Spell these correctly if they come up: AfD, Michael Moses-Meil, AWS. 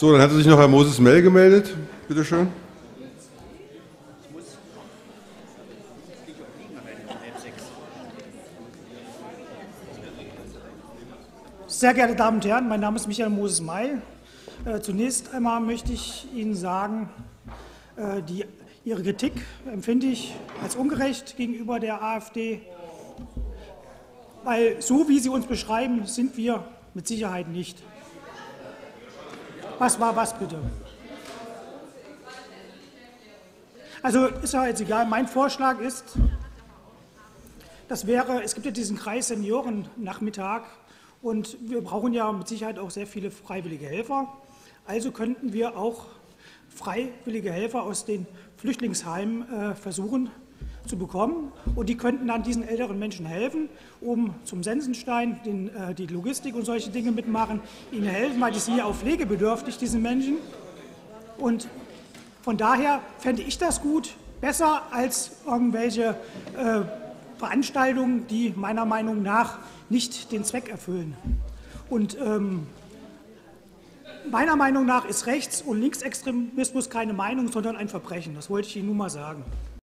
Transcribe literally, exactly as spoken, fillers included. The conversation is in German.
So, dann hatte sich noch Herr Moses-Meil gemeldet. Bitte schön. Sehr geehrte Damen und Herren, mein Name ist Michael Moses-Meil. Zunächst einmal möchte ich Ihnen sagen, die, Ihre Kritik empfinde ich als ungerecht gegenüber der AfD, weil so wie Sie uns beschreiben, sind wir mit Sicherheit nicht. Was war was bitte? Also ist ja jetzt egal. Mein Vorschlag ist, das wäre, es gibt ja diesen Kreis Seniorennachmittag und wir brauchen ja mit Sicherheit auch sehr viele freiwillige Helfer. Also könnten wir auch freiwillige Helfer aus den Flüchtlingsheimen äh, versuchen zu bekommen und die könnten dann diesen älteren Menschen helfen, um zum Sensenstein den, äh, die Logistik und solche Dinge mitmachen, ihnen helfen, weil die sind ja auch pflegebedürftig, diesen Menschen. Und von daher fände ich das gut, besser als irgendwelche äh, Veranstaltungen, die meiner Meinung nach nicht den Zweck erfüllen. Und ähm, meiner Meinung nach ist Rechts- und Linksextremismus keine Meinung, sondern ein Verbrechen. Das wollte ich Ihnen nur mal sagen.